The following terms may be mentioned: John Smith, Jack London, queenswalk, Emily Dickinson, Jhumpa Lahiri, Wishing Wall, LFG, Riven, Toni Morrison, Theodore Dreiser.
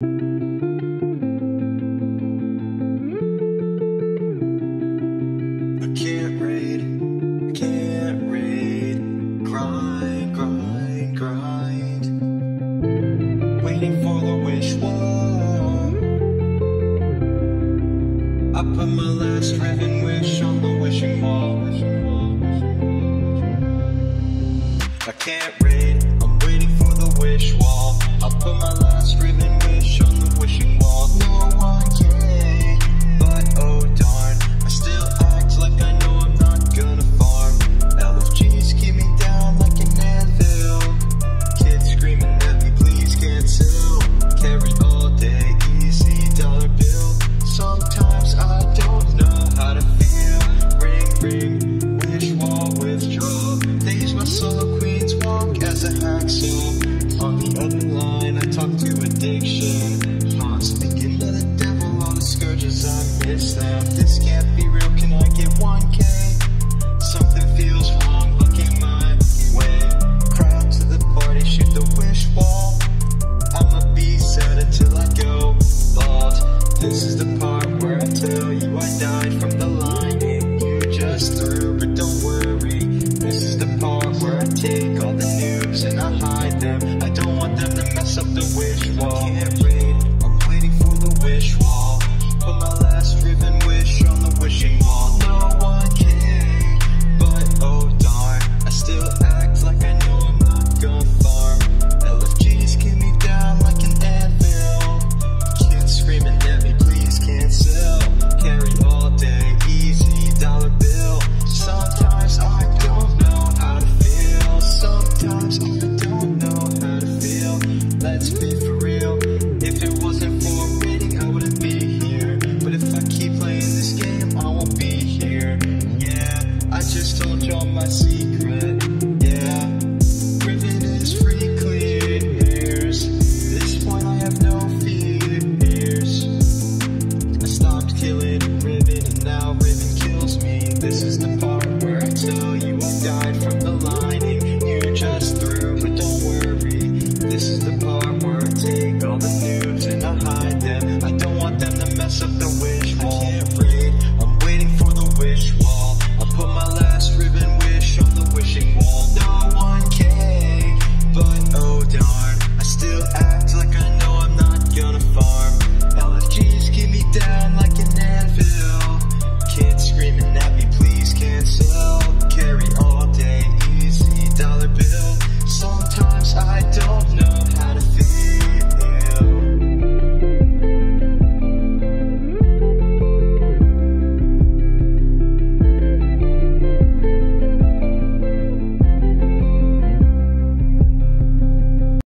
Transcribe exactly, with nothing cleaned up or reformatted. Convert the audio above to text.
Waiting for the wish wall. I put my last Riven wish on the wishing wall. I can't read, I'm waiting for the wish wall. I put my last Riven wish on the wishing wall. No one can, but oh darn, I still act like I know I'm not gonna farm. L F Gs keep me down like an anvil. Kids screaming at me, please cancel. Carry all day, easy dollar bill. Sometimes I don't know how to feel. Ring, ring, wish wall withdraw. Days my solo queens walk as a hacksaw. On the other line, I talk to addiction. I'm speaking to the devil, all the scourges, I miss them. This can't be real, can I get one K? Something feels wrong, looking my way. Crowd to the party, shoot the wish wall. I'ma be sad until I go bald. This is the part where I tell